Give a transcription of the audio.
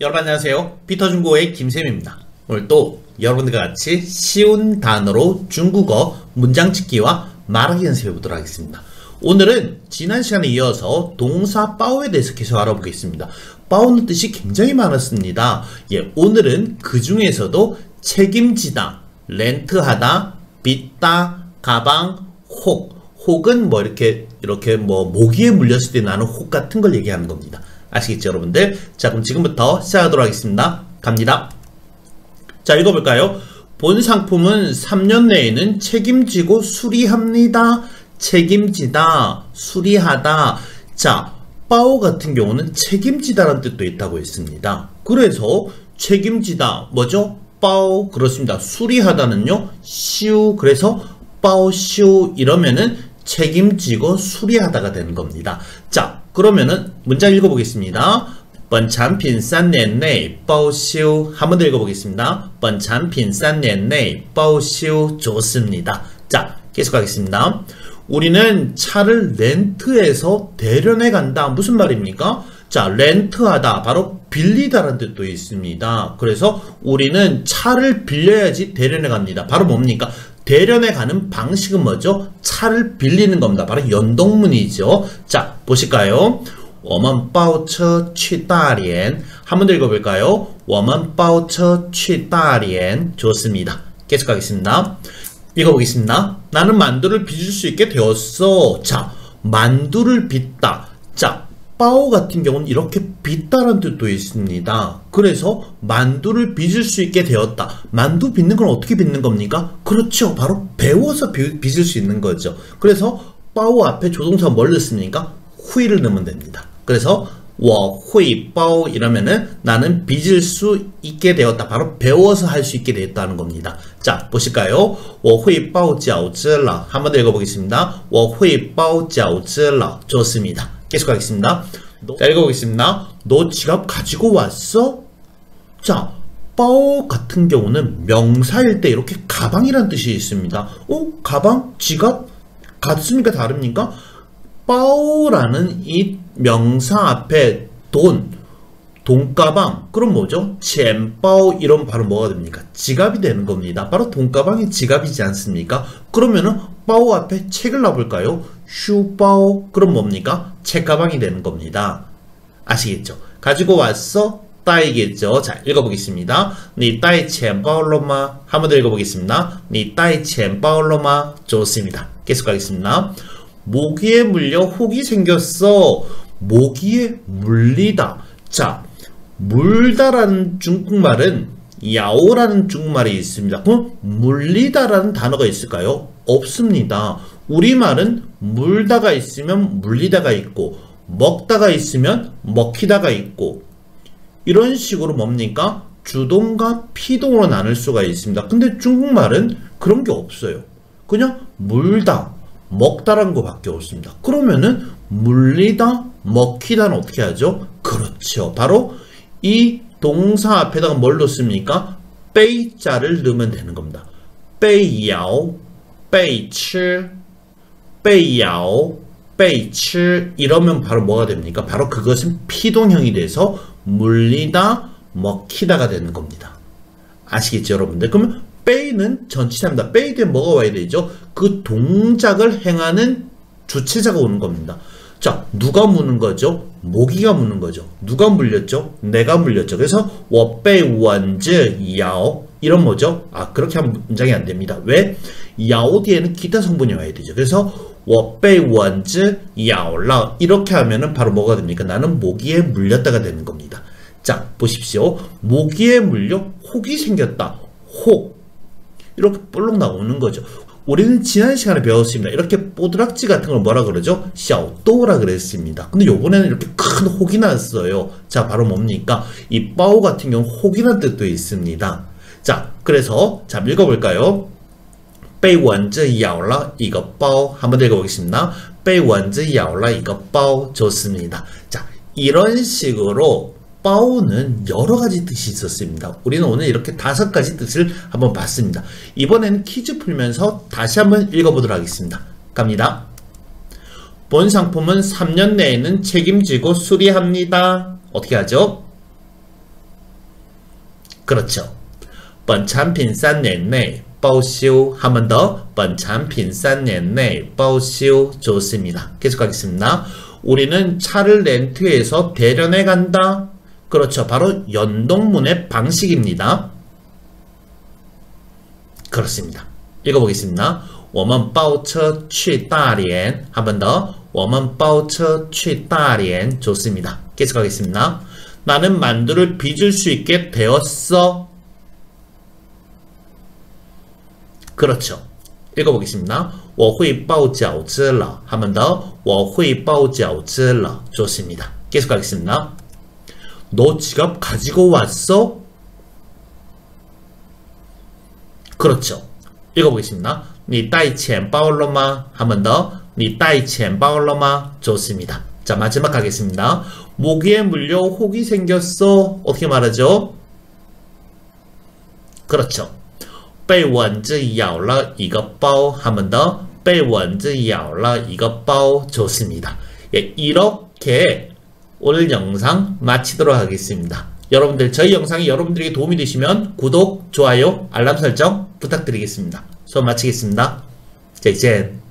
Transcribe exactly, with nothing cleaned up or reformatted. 여러분 안녕하세요. 피터중국어의 김쌤입니다. 오늘 또 여러분들과 같이 쉬운 단어로 중국어 문장짓기와 말하기 연습해 보도록 하겠습니다. 오늘은 지난 시간에 이어서 동사 빠오에 대해서 계속 알아보겠습니다. 빠오는 뜻이 굉장히 많았습니다. 예, 오늘은 그 중에서도 책임지다, 렌트하다, 빚다, 가방, 혹, 혹은 뭐 이렇게 이렇게 뭐 모기에 물렸을 때 나는 혹 같은 걸 얘기하는 겁니다. 아시겠죠, 여러분들? 자, 그럼 지금부터 시작하도록 하겠습니다. 갑니다. 자, 읽어볼까요? 본 상품은 삼 년 내에는 책임지고 수리합니다. 책임지다, 수리하다. 자, 빠오 같은 경우는 책임지다라는 뜻도 있다고 했습니다. 그래서 책임지다, 뭐죠? 빠오, 그렇습니다. 수리하다는요, 시우. 그래서 빠오 시우 이러면은 책임지고 수리하다가 되는 겁니다. 자, 그러면은 문장 읽어보겠습니다. 번찬핀 삼 년 내 빠오시우. 한 번 더 읽어보겠습니다. 번찬핀 삼 년 내 빠오시우. 좋습니다. 자, 계속하겠습니다. 우리는 차를 렌트해서 대련해 간다. 무슨 말입니까? 자, 렌트하다 바로 빌리다라는 뜻도 있습니다. 그래서 우리는 차를 빌려야지 대련해 갑니다. 바로 뭡니까? 대련에 가는 방식은 뭐죠? 차를 빌리는 겁니다. 바로 연동문이죠. 자, 보실까요? 워먼 바우처 취다리엔. 한번 더 읽어볼까요? 워먼 바우처 취다리엔. 좋습니다. 계속하겠습니다. 읽어보겠습니다. 나는 만두를 빚을 수 있게 되었어. 자, 만두를 빚다. 자, 빠오 같은 경우는 이렇게 빚다라는 뜻도 있습니다. 그래서 만두를 빚을 수 있게 되었다. 만두 빚는 건 어떻게 빚는 겁니까? 그렇죠. 바로 배워서 빚을 수 있는 거죠. 그래서 빠오 앞에 조동사 뭘 넣습니까? 후이를 넣으면 됩니다. 그래서 워 후이 빠오 이러면은 나는 빚을 수 있게 되었다. 바로 배워서 할 수 있게 되었다는 겁니다. 자, 보실까요? 워 후이 빠오 자오즈라. 한 번 더 읽어보겠습니다. 워 후이 빠오 자오즈라. 좋습니다. 계속하겠습니다. 자, 읽어보겠습니다. 너 지갑 가지고 왔어? 자, 빠오 같은 경우는 명사일 때 이렇게 가방이란 뜻이 있습니다. 어? 가방? 지갑? 같습니까? 다릅니까? 빠오라는 이 명사 앞에 돈, 돈가방, 그럼 뭐죠? 챈빠오 이런 바로 뭐가 됩니까? 지갑이 되는 겁니다. 바로 돈가방이 지갑이지 않습니까? 그러면은 빠오 앞에 책을 놔볼까요? 슈빠오. 그럼 뭡니까? 책가방이 되는 겁니다. 아시겠죠? 가지고 왔어? 따이겠죠? 자, 읽어보겠습니다. 니 따이 챈빠올로마. 한 번 더 읽어보겠습니다. 니 따이 챈빠올로마. 좋습니다. 계속 가겠습니다. 모기에 물려 혹이 생겼어. 모기에 물리다. 자, 물다라는 중국말은 야오라는 중국말이 있습니다. 그럼 물리다라는 단어가 있을까요? 없습니다. 우리말은 물다가 있으면 물리다가 있고, 먹다가 있으면 먹히다가 있고, 이런 식으로 뭡니까? 주동과 피동으로 나눌 수가 있습니다. 근데 중국말은 그런 게 없어요. 그냥 물다, 먹다라는 거밖에 없습니다. 그러면은 물리다, 먹히다는 어떻게 하죠? 그렇죠. 바로 이 동사 앞에다가 뭘 넣습니까? 빼이자를 넣으면 되는 겁니다. 빼이야오, 빼이칠, 빼이야오, 빼이칠 이러면 바로 뭐가 됩니까? 바로 그것은 피동형이 돼서 물리다, 먹히다가 되는 겁니다. 아시겠죠, 여러분들? 그러면 빼이는 전치사입니다. 빼이 되면 뭐가 와야 되죠? 그 동작을 행하는 주체자가 오는 겁니다. 자, 누가 무는 거죠? 모기가 무는 거죠. 누가 물렸죠? 내가 물렸죠. 그래서 워빼이 원즈 야오 이런 뭐죠? 아, 그렇게 하면 문장이 안 됩니다. 왜? 야오 뒤에는 기타 성분이 와야 되죠. 그래서 워빼이 원즈 야오라 이렇게 하면은 바로 뭐가 됩니까? 나는 모기에 물렸다가 되는 겁니다. 자, 보십시오. 모기에 물려 혹이 생겼다. 혹 이렇게 볼록 나오는 거죠. 우리는 지난 시간에 배웠습니다. 이렇게 뽀드락지 같은 걸 뭐라 그러죠? 샤오또라 그랬습니다. 근데 요번에는 이렇게 큰 혹이 났어요. 자, 바로 뭡니까? 이 빠오 같은 경우 혹이란 뜻도 있습니다. 자, 그래서 자, 읽어볼까요? 빼원즈 야올라 이거 빠오. 한번 더 읽어보겠습니다. 빼원즈 야올라 이거 빠오. 좋습니다. 자, 이런 식으로 빠오는 여러 가지 뜻이 있었습니다. 우리는 오늘 이렇게 다섯 가지 뜻을 한번 봤습니다. 이번에는 퀴즈 풀면서 다시 한번 읽어보도록 하겠습니다. 갑니다. 본 상품은 삼 년 내에는 책임지고 수리합니다. 어떻게 하죠? 그렇죠.本产品 삼 년 내 보수하면 더本产品 삼 년 내 보수 좋습니다. 계속하겠습니다. 우리는 차를 렌트해서 대련해 간다. 그렇죠. 바로 연동문의 방식입니다. 그렇습니다. 읽어보겠습니다. 我们包车去大连 한번 더 我们包车去大连 좋습니다. 계속하겠습니다. 나는 만두를 빚을 수 있게 되었어. 그렇죠. 읽어보겠습니다. 我会包饺子了 한번 더 我会包饺子了 좋습니다. 계속하겠습니다. 너 지갑 가지고 왔어? 그렇죠. 읽어보겠습니다. 你带钱包了吗? 한번 더 你带钱包了吗? 좋습니다. 자, 마지막 가겠습니다. 모기에 물려 혹이 생겼어. 어떻게 말하죠? 그렇죠. 被蚊子咬了一个包 한번 더 被蚊子咬了一个包 좋습니다. 예, 이렇게 오늘 영상 마치도록 하겠습니다. 여러분들, 저희 영상이 여러분들에게 도움이 되시면 구독, 좋아요, 알람 설정 부탁드리겠습니다. 수업 마치겠습니다. 제이젠.